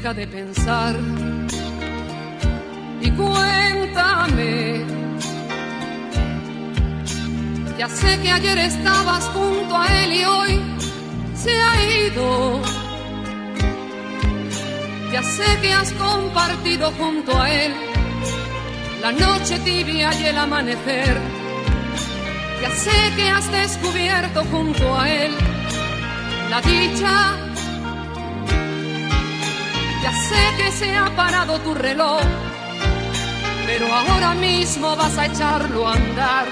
deja de pensar y cuéntame. Ya sé que ayer estabas junto a él y hoy se ha ido. Ya sé que has compartido junto a él la noche tibia y el amanecer. Ya sé que has descubierto junto a él la dicha. Ya sé que se ha parado tu reloj, pero ahora mismo vas a echarlo a andar.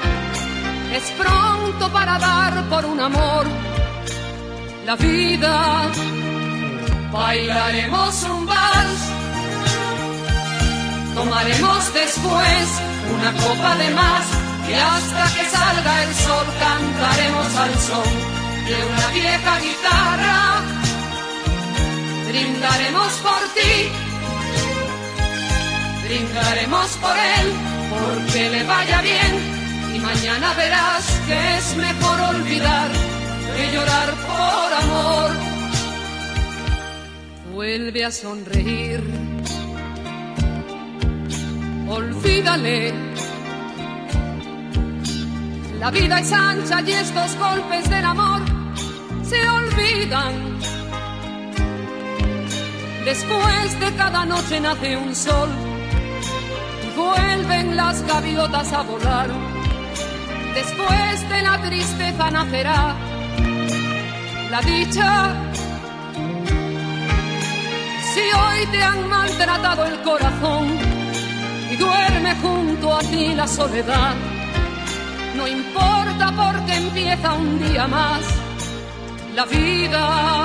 Es pronto para dar por un amor la vida. Bailaremos un vals, tomaremos después una copa de más, y hasta que salga el sol cantaremos al son de una vieja guitarra. Brindaremos por ti, brindaremos por él, porque le vaya bien, y mañana verás que es mejor olvidar que llorar por amor. Vuelve a sonreír, olvídale. La vida es ancha y estos golpes del amor se olvidan. Después de cada noche nace un sol y vuelven las gaviotas a volar. Después de la tristeza nacerá la dicha. Si hoy te han maltratado el corazón y duerme junto a ti la soledad, no importa porque empieza un día más la vida.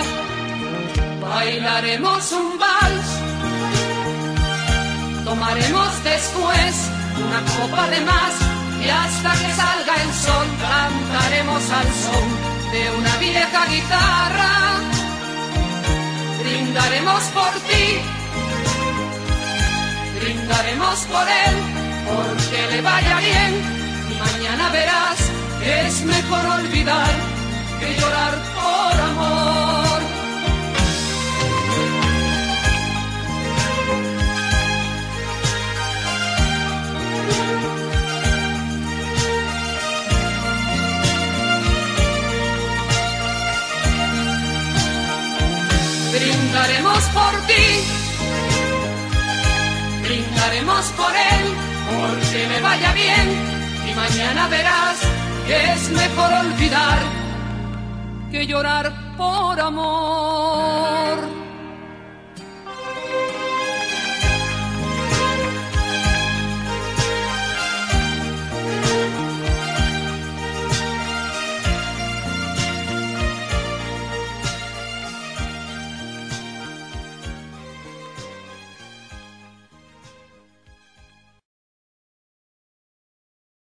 Bailaremos un vals, tomaremos después una copa de más, y hasta que salga el sol cantaremos al son de una vieja guitarra. Brindaremos por ti, brindaremos por él, porque le vaya bien, y mañana verás que es mejor olvidar que llorar por amor. Brindaremos por ti, brindaremos por él, porque le vaya bien, y mañana verás que es mejor olvidar que llorar por amor.